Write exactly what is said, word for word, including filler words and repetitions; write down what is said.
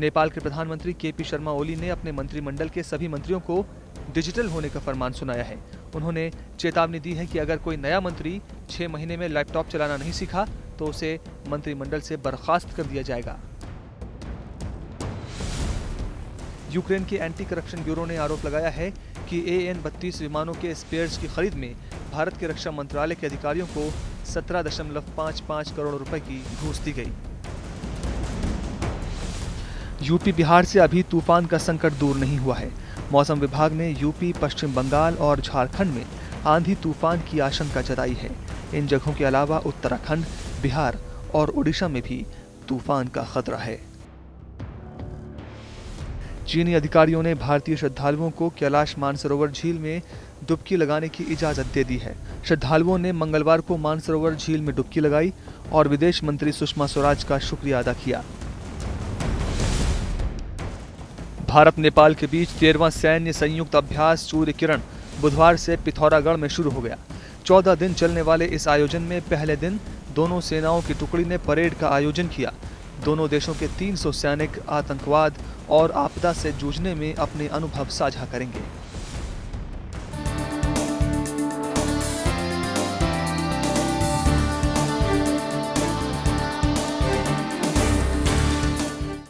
नेपाल के प्रधानमंत्री केपी शर्मा ओली ने अपने मंत्रिमंडल के सभी मंत्रियों को डिजिटल होने का फरमान सुनाया है। उन्होंने चेतावनी दी है कि अगर कोई नया मंत्री छह महीने में लैपटॉप चलाना नहीं सीखा तो उसे मंत्रिमंडल से बर्खास्त कर दिया जाएगा। यूक्रेन के एंटी करप्शन ब्यूरो ने आरोप लगाया है कि एन बत्तीस विमानों के स्पेयर्स की खरीद में भारत के रक्षा मंत्रालय के अधिकारियों को सत्रह दशमलव पाँच पाँच करोड़ रुपए की घूस दी गई। यूपी बिहार से अभी तूफान का संकट दूर नहीं हुआ है। मौसम विभाग ने यूपी, पश्चिम बंगाल और झारखंड में आंधी तूफान की आशंका जताई है। इन जगहों के अलावा उत्तराखंड, बिहार और उड़ीसा में भी तूफान का खतरा है। चीनी अधिकारियों ने भारतीय श्रद्धालुओं को कैलाश मानसरोवर झील में डुबकी लगाने की इजाज़त दे दी है। श्रद्धालुओं ने मंगलवार को मानसरोवर झील में डुबकी लगाई और विदेश मंत्री सुषमा स्वराज का शुक्रिया अदा किया। भारत नेपाल के बीच तेरहवां सैन्य संयुक्त अभ्यास सूर्य किरण बुधवार से पिथौरागढ़ में शुरू हो गया। चौदह दिन चलने वाले इस आयोजन में पहले दिन दोनों सेनाओं की टुकड़ी ने परेड का आयोजन किया। दोनों देशों के तीन सौ सैनिक आतंकवाद और आपदा से जूझने में अपने अनुभव साझा करेंगे।